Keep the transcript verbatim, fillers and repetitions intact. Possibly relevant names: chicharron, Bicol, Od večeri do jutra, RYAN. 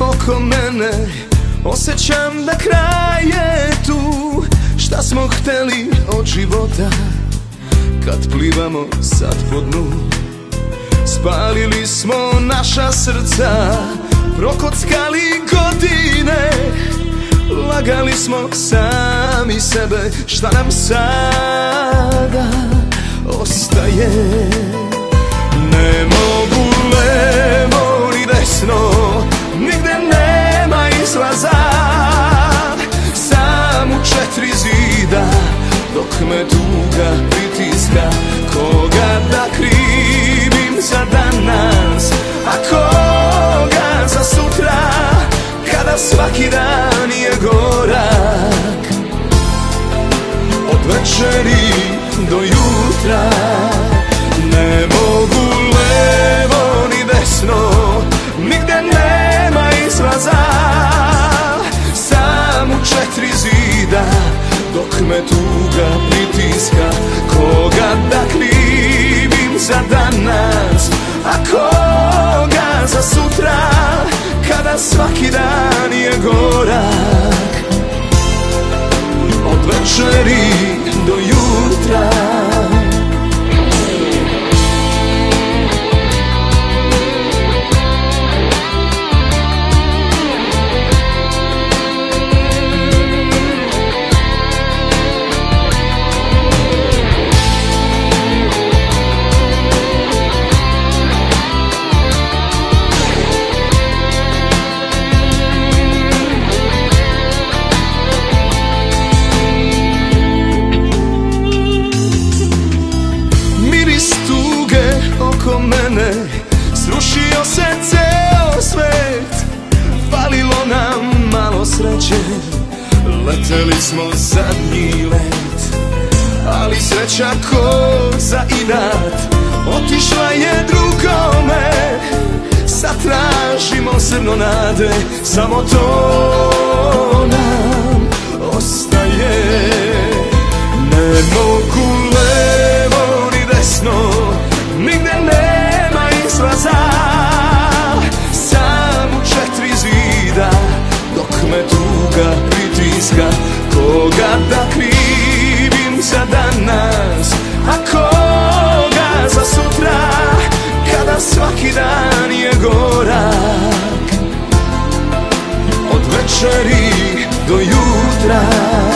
oko mene, osjećam da kraj je tu. Šta smo hteli od života kad plivamo sad po dnu? Spalili smo naša srca, prokockali godine, lagali smo sami sebe. Šta nam sada ostaje? Ne mogu levo ni desno, nigde nema izlaza, sam u četiri zida dok me tuga pritiska. Koga da krivim za danas, a koga za sutra, kada svaki dan je gorak od večeri do jutra. Ne mogu levo ni desno, nigde nema izlaza, sam u četiri zida dok me tuga pritiska. Koga da krivim za danas, a koga za sutra, kada svaki dan je gorak od večeri do jutra. Oko mene srušio se ceo svet, falilo nam malo sreće, leteli smo zadnji let. Ali sreća ko za inat otišla je drugome, sad tražimo zrno nade, samo to nam ostaje. Ne mogu levo ni desno, nigde nema izlaza, sam u četiri zida dok me tuga pritiska. Koga da krivim za danas, a koga za sutra, kada svaki dan je gorak od večeri do jutra.